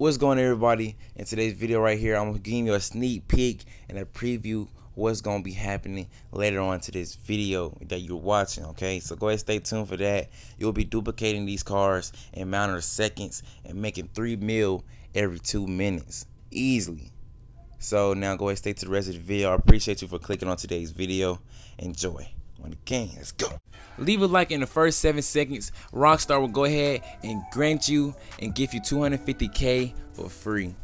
What's going on, everybody? In today's video right here, I'm gonna give you a sneak peek and a preview what's gonna be happening later on to this video that you're watching. Okay, so go ahead, stay tuned for that. You'll be duplicating these cars in a matter of seconds and making 3 mil every 2 minutes easily. So now go ahead, stay to the rest of the video. I appreciate you for clicking on today's video. Enjoy. On the game, let's go. Leave a like in the first 7 seconds. Rockstar will go ahead and grant you and give you 250K for free.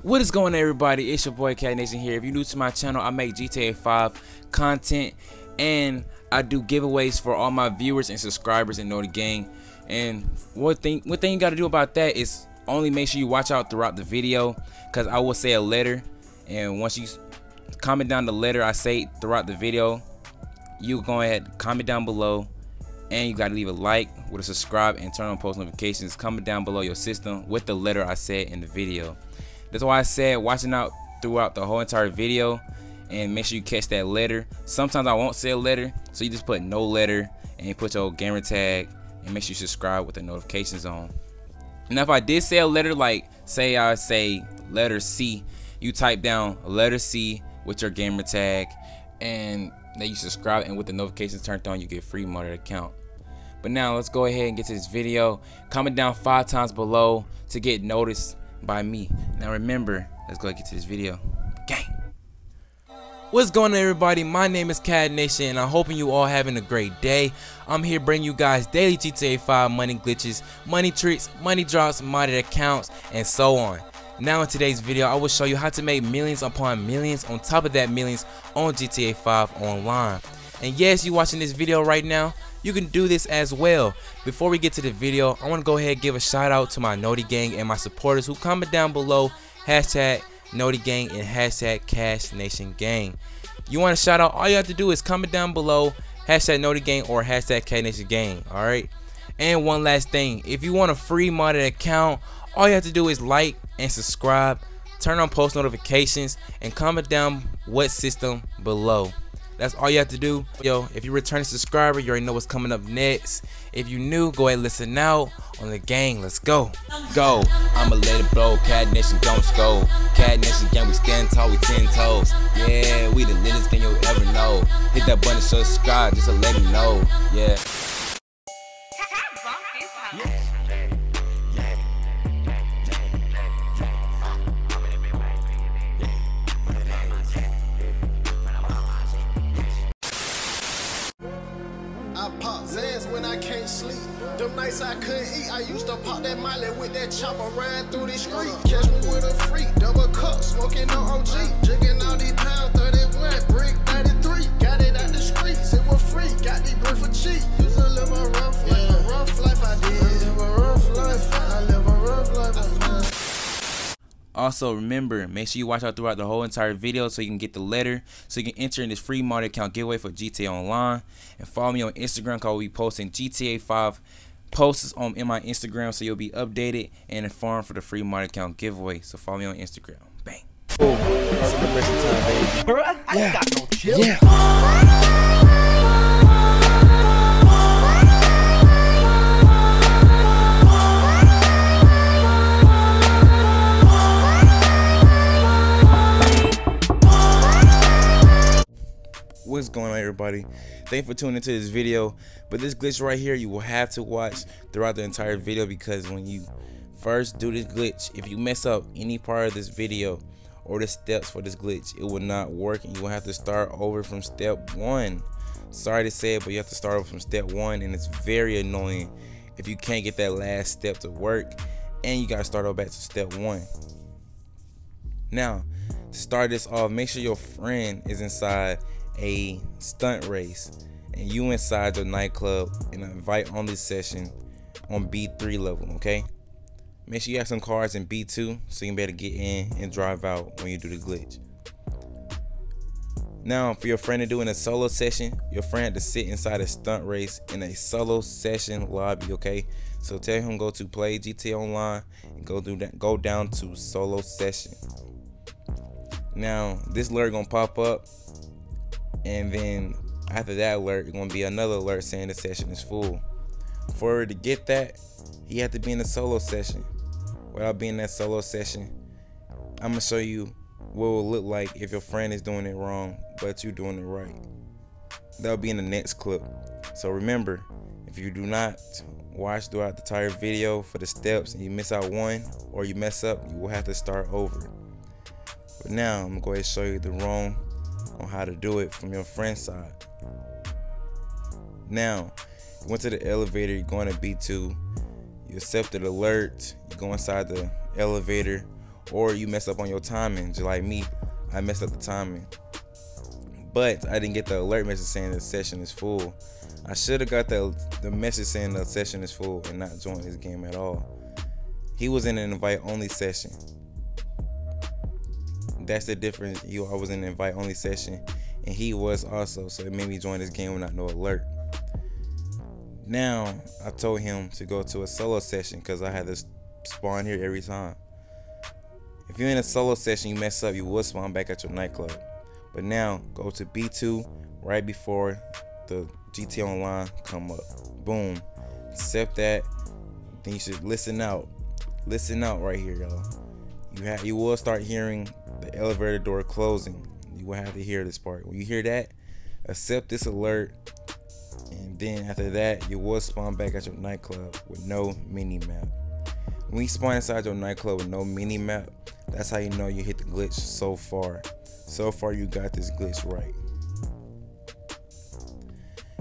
What is going on, everybody? It's your boy Cash Nation here. If you're new to my channel, I make GTA 5 content and I do giveaways for all my viewers and subscribers and know the gang. And one thing you got to do about that is only make sure you watch out throughout the video, because I will say a letter, and once you comment down the letter I say throughout the video, you go ahead, comment down below, and you gotta leave a like with a subscribe and turn on post notifications. Comment down below your system with the letter I said in the video. That's why I said watching out throughout the whole entire video, and make sure you catch that letter. Sometimes I won't say a letter, so you just put no letter and you put your gamer tag and make sure you subscribe with the notifications on. Now if I did say a letter, like say I say letter C, you type down letter C with your gamer tag, and that you subscribe, and with the notifications turned on you get free money account. But now let's go ahead and get to this video. Comment down 5 times below to get noticed by me. Now remember, let's go ahead and get to this video. Gang. What's going on, everybody? My name is Cash Nation and I'm hoping you all having a great day. I'm here bringing you guys daily GTA 5 money glitches, money tricks, money drops, modded accounts, and so on. Now in today's video, I will show you how to make millions upon millions on top of that millions on GTA 5 online. And yes, you watching this video right now, you can do this as well. Before we get to the video, I want to go ahead and give a shout out to my Noti Gang and my supporters who comment down below hashtag Noti Gang and hashtag Cash Nation Gang. You want to shout out, all you have to do is comment down below hashtag Noti Gang or hashtag Cash Nation Gang. Alright. And one last thing, if you want a free modded account, all you have to do is like and subscribe, turn on post notifications, and comment down what system below. That's all you have to do. Yo, if you're a returning subscriber, you already know what's coming up next. If you new, go ahead and listen out on the gang. Let's go. Go. I'ma let it blow. Cash Nation don't scold. Cash Nation gang, we stand tall, we 10 toes. Yeah, we the littlest thing you'll ever know. Hit that button, subscribe, just to let me know. Yeah. Them nights I couldn't eat, I used to pop that Miley with that chopper, riding through the street. Catch me with a freak, double cup, smoking no OG, jigging all these pounds, 31, brick 93. Got it out the streets, it was free, got these bread for cheap. Used to live a rough life, yeah. A rough life I did. I live a rough life. Also remember, make sure you watch out throughout the whole entire video so you can get the letter, so you can enter in this free modded account giveaway for GTA Online. And follow me on Instagram, cause we'll be posting GTA 5 posts on in my Instagram, so you'll be updated and informed for the free mod account giveaway. So follow me on Instagram. Bang. Boom. That's the rest of time, baby. Bruh, I ain't got no chill. Yeah. What's going on, everybody? Thanks for tuning into this video, but this glitch right here you will have to watch throughout the entire video, because when you first do this glitch, if you mess up any part of this video or the steps for this glitch, it will not work and you will have to start over from step one. Sorry to say it, but you have to start over from step one, and it's very annoying if you can't get that last step to work and you gotta start over back to step one. Now to start this off, make sure your friend is inside a stunt race and you inside your nightclub in an invite only session on B3 level. Okay, make sure you have some cars in B2 so you can better get in and drive out when you do the glitch. Now for your friend to do in a solo session, your friend had to sit inside a stunt race in a solo session lobby. Okay, so tell him go to play GTA Online and go do that, go down to solo session. Now this alert gonna pop up, and then after that alert, it's going to be another alert saying the session is full. For her to get that, he had to be in a solo session. without being that solo session. I'm gonna show you what it will look like if your friend is doing it wrong, but you doing it right. That'll be in the next clip. So remember, if you do not watch throughout the entire video for the steps and you miss out one or you mess up, you will have to start over. But now I'm gonna go ahead and show you the wrong on how to do it from your friend's side. Now, you went to the elevator, you're going to B2, you accepted alert, you go inside the elevator, or you mess up on your timing. Just like me, I messed up the timing. But I didn't get the alert message saying the session is full. I should have got the message saying the session is full and not joined this game at all. He was in an invite only session. That's the difference. I was in an invite only session and he was also, so it made me join this game without no alert. Now I told him to go to a solo session because I had to spawn here every time. If you're in a solo session, you mess up, you will spawn back at your nightclub. But now go to B2 right before the GTA Online come up. Boom. Accept that. Then you should listen out. Listen out right here, y'all. You will start hearing the elevator door closing. You will have to hear this part. When you hear that, accept this alert. And then after that, you will spawn back at your nightclub with no mini map. When you spawn inside your nightclub with no mini map, that's how you know you hit the glitch so far. So far you got this glitch right.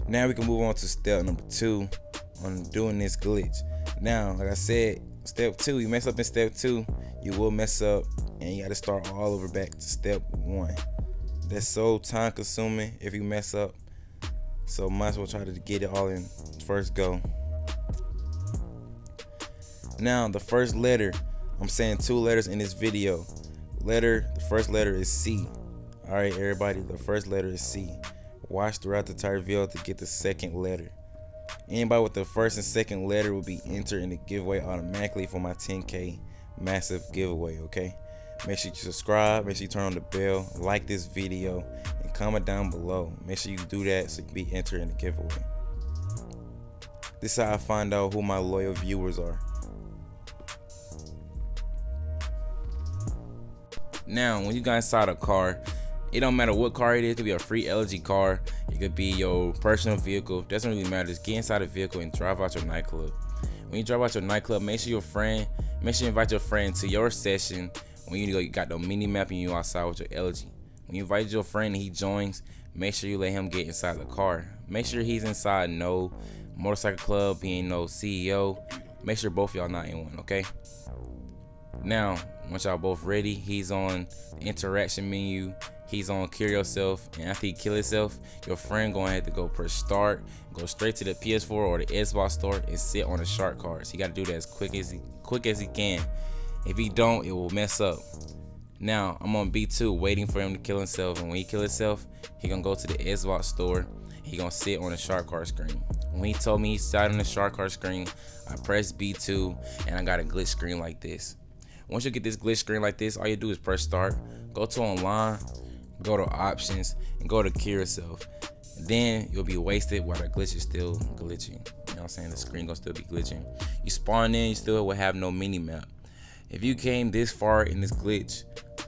Now we can move on to step number 2 on doing this glitch. Now, like I said, step 2, you mess up in step 2, you will mess up and you gotta start all over back to step 1. That's so time consuming if you mess up. So might as well try to get it all in first go. Now the first letter, I'm saying 2 letters in this video. The first letter is C. All right, everybody, the first letter is C. Watch throughout the entire video to get the second letter. Anybody with the first and second letter will be entered in the giveaway automatically for my 10K massive giveaway, okay? Make sure you subscribe, make sure you turn on the bell, like this video, and comment down below. Make sure you do that so you can be entered in the giveaway. This is how I find out who my loyal viewers are. Now, when you got inside a car, it don't matter what car it is. It could be a free LG car. It could be your personal vehicle. Doesn't really matter. Just get inside a vehicle and drive out your nightclub. When you drive out your nightclub, make sure you invite your friend to your session. When you got no mini map and you outside with your LG. When you invite your friend and he joins, make sure you let him get inside the car. Make sure he's inside no motorcycle club. He ain't no CEO. Make sure both y'all not in one, okay? Now, once y'all both ready, he's on the interaction menu, he's on kill yourself, and after he kill himself, your friend gonna have to go press start, go straight to the PS4 or the Xbox store and sit on the shark cards. He gotta do that as quick as he can. If he don't, it will mess up. Now I'm on B2 waiting for him to kill himself, and when he kill himself, he gonna go to the Xbox store, he gonna sit on the shark card screen. When he told me he sat on the shark card screen, I pressed B2 and I got a glitch screen like this. Once you get this glitch screen like this, all you do is press start, go to online, go to options, and go to cure yourself. Then you'll be wasted while the glitch is still glitching. You know what I'm saying? The screen gonna still be glitching. You spawn in, you still will have no mini map. If you came this far in this glitch,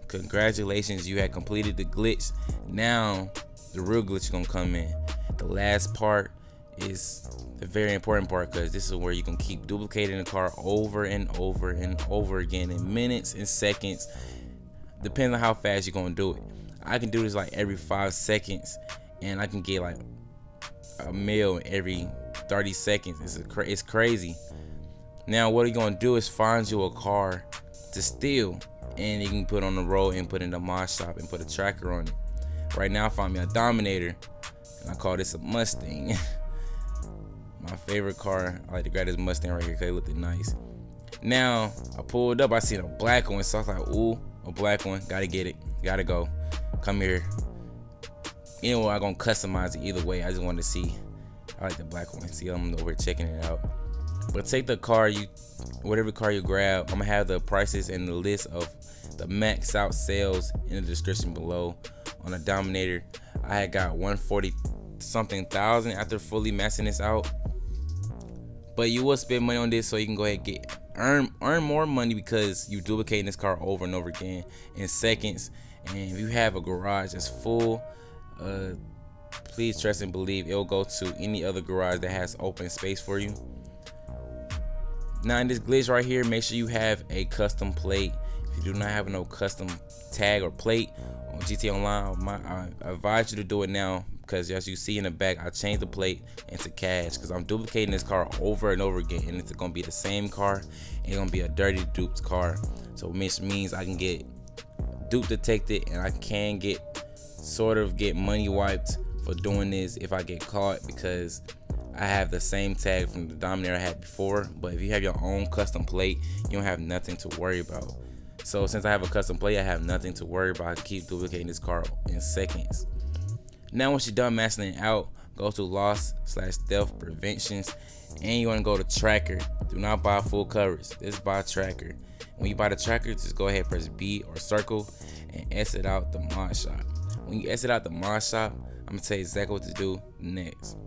congratulations, you had completed the glitch. Now the real glitch is gonna come in. The last part is the very important part, because this is where you can keep duplicating the car over and over and over again in minutes and seconds, depending on how fast you're gonna do it. I can do this like every 5 seconds, and I can get like a meal every 30 seconds. It's crazy. Now what you're gonna do is find you a car to steal, and you can put on the road and put in the mod shop and put a tracker on it. Right now, find me a Dominator, and I call this a Mustang. My favorite car. I like to grab this Mustang right here because it looked nice. Now I pulled up, I seen a black one, so I was like, ooh, a black one, gotta get it, gotta go, come here. Anyway, I'm gonna customize it either way. I just wanted to see, I like the black one. See, I'm over checking it out. But take the car, whatever car you grab. I'm gonna have the prices and the list of the max out sales in the description below. On a Dominator, I had got 140 something thousand after fully maxing this out. But you will spend money on this, so you can go ahead and get earn more money because you duplicating this car over and over again in seconds. And if you have a garage that's full, please trust and believe it'll go to any other garage that has open space for you. Now in this glitch right here, make sure you have a custom plate. If you do not have no custom tag or plate on GTA Online, I advise you to do it now, because as you see in the back, I changed the plate into cash because I'm duplicating this car over and over again, and it's gonna be the same car. It's gonna be a dirty duped car, so which means I can get dupe detected and I can get sort of get money wiped for doing this if I get caught, because I have the same tag from the Dominator I had before. But if you have your own custom plate, you don't have nothing to worry about. So since I have a custom plate, I have nothing to worry about. I keep duplicating this car in seconds. Now once you're done maxing it out, go to loss/theft preventions, and you want to go to tracker. Do not buy full coverage, just buy tracker. When you buy the tracker, just go ahead and press B or circle and exit out the mod shop. When you exit out the mod shop, I'm gonna tell you exactly what to do next.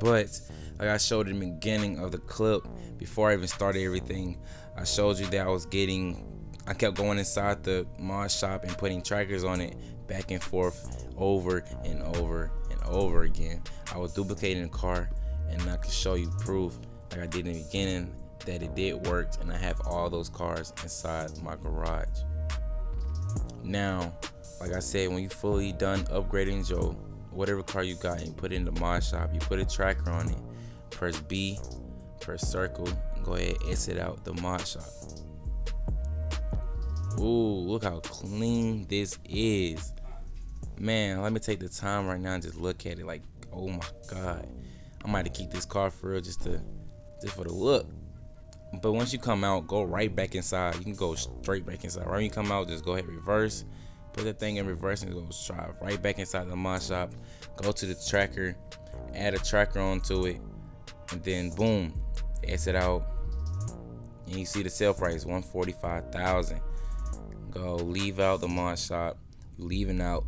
But like I showed in the beginning of the clip, before I even started everything, I showed you that I kept going inside the mod shop and putting trackers on it back and forth, over and over and over again. I was duplicating the car, and I could show you proof, like I did in the beginning, that it did work, and I have all those cars inside my garage. Now, like I said, when you fully done upgrading your whatever car you got and you put it in the mod shop, you put a tracker on it, press B, press circle, and go ahead and exit out the mod shop. Ooh, look how clean this is. Man, let me take the time right now and just look at it. Like, oh my god, I might have keep this car for real just for the look. But once you come out, go right back inside. You can go straight back inside. Right when you come out, just go ahead reverse, put that thing in reverse, and go drive right back inside the mod shop. Go to the tracker, add a tracker onto it, and then boom, exit out. And you see the sale price, $145,000. Go leave out the mod shop, leaving out.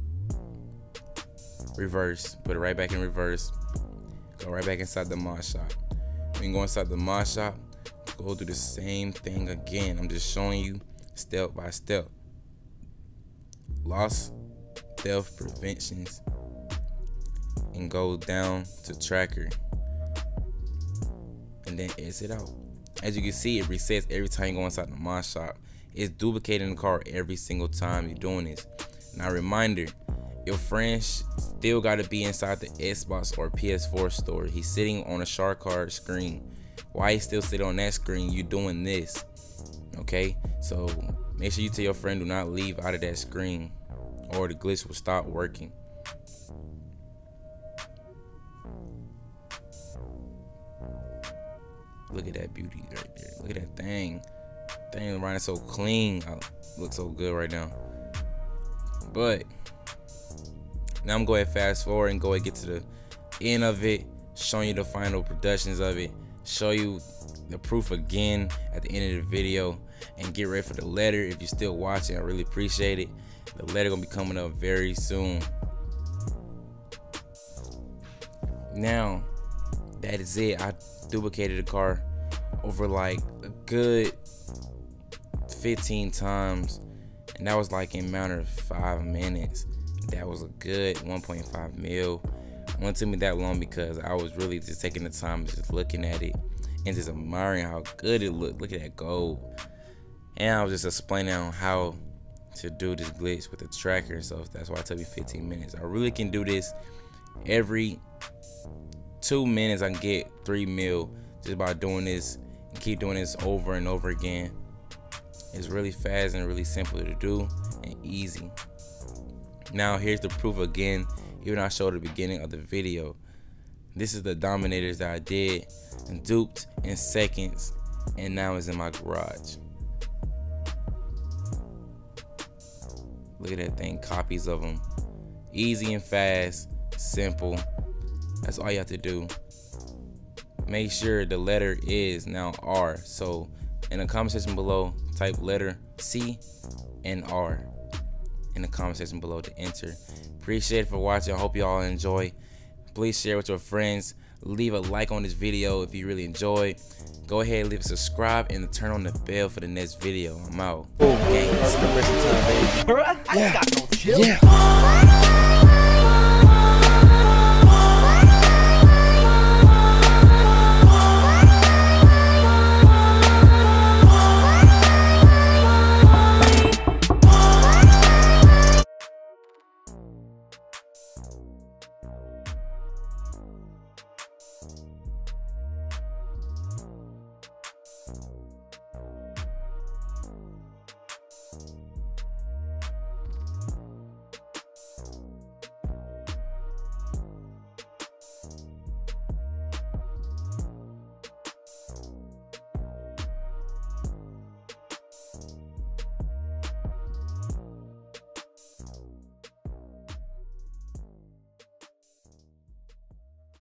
Reverse, put it right back in reverse, go right back inside the mod shop. When you go inside the mod shop, go do the same thing again. I'm just showing you step by step. Loss, theft preventions, and go down to tracker, and then exit out. As you can see, it resets every time you go inside the mod shop. It's duplicating the car every single time you're doing this. Now reminder, your friend still gotta be inside the Xbox or PS4 store. He's sitting on a shark card screen. Why he's still sitting on that screen? You doing this, okay? So make sure you tell your friend, do not leave out of that screen, or the glitch will stop working. Look at that beauty right there. Look at that thing. Thing running so clean. I look so good right now. But now I'm going to fast forward and go ahead and get to the end of it, showing you the final productions of it, show you the proof again at the end of the video, and get ready for the letter. If you're still watching, I really appreciate it. The letter gonna be coming up very soon. Now that is it. I duplicated the car over like a good 15 times, and that was like in a matter of 5 minutes. That was a good 1.5 mil. It wouldn't take me that long because I was really just taking the time, just looking at it and just admiring how good it looked. Look at that gold. And I was just explaining on how to do this glitch with the tracker and stuff. That's why it took me 15 minutes. I really can do this every 2 minutes. I can get 3 mil just by doing this and keep doing this over and over again. It's really fast and really simple to do and easy. Now here's the proof again, even I showed at the beginning of the video. This is the Dominators that I did and duped in seconds, and now it's in my garage. Look at that thing, copies of them. Easy and fast, simple. That's all you have to do. Make sure the letter is now R. So in the comment section below, type letter C and R in the comment section below to enter. Appreciate it for watching. I hope y'all enjoy. Please share with your friends. leave a like on this video if you really enjoyed. Go ahead, leave a subscribe and turn on the bell for the next video. I'm out. Okay, it's the rest of time, baby. Bruh, I got no chill. Yeah.